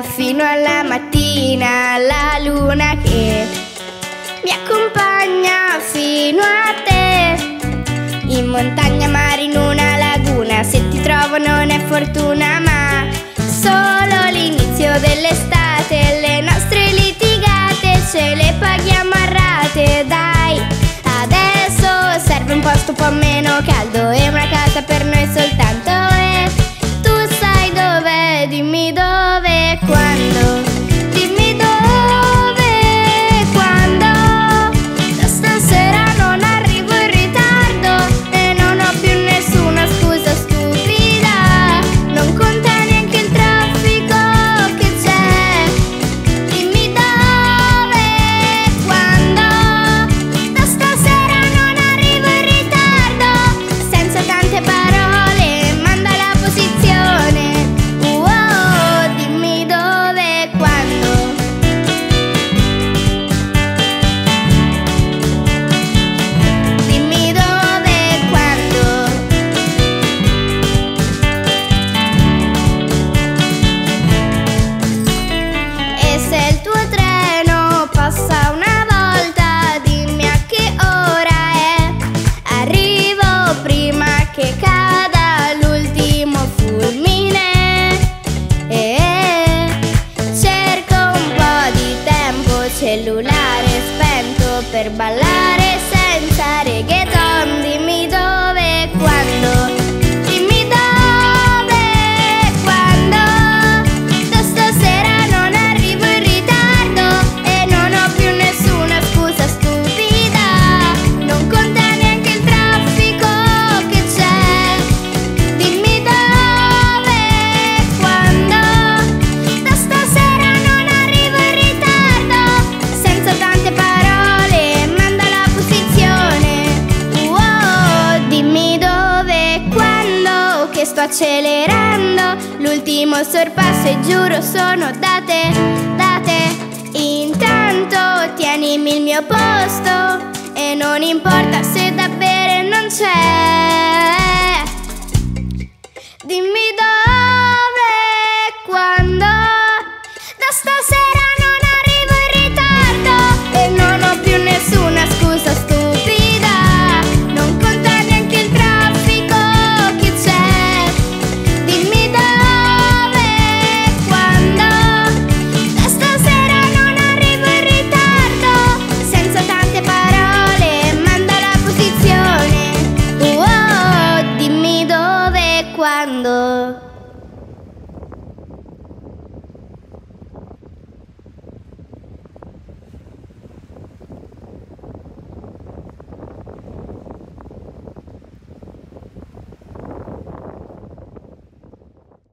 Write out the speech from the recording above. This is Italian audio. mattina fino alla mattina, la luna che mi accompagna fino a te. In montagna, mare, in una laguna, se ti trovo non è fortuna ma solo l'inizio dell'estate. Le nostre litigate ce le paghiamo a rate, dai. Adesso serve un posto un po' meno caldo e una casa per noi soltanto. E tu sai dov'è, dimmi dove e quando. Dimmi dove e quando. Da stasera non arrivo in ritardo e non ho più nessuna scusa stupida. Non conta neanche il traffico che c'è. Dimmi dove e quando. Da stasera non arrivo in ritardo. Senza tante parole manda la posizione. Oh, dimmi dove e quando. Dimmi dove e quando. E se il tuo treno passa una volta, dimmi a che ora è. Arrivo prima che cada l'ultimo fulmine. Cerco un po' di tempo, cellulare spento per ballare senza reggaeton. Dimmi dove e quando. Dimmi dove e quando. Da stasera non arrivo in ritardo e non ho più nessuna scusa stupida. Non conta neanche il traffico che c'è. Dimmi dove e quando. Da stasera non arrivo in ritardo. Senza tante parole manda la posizione. Oh, dimmi dove e quando. Che sto accelerando. L'ultimo sorpasso e giuro sono da te, da te. Intanto tienimi il mio posto e non importa se da bere non c'è. Dimmi dove e quando. Da stasera non arrivo in ritardo e non ho più nessuna scusa stupida. Non conta neanche il traffico che c'è. Dimmi dove e quando. Da stasera non arrivo in ritardo. Senza tante parole manda la posizione. Oh, dimmi dove e quando.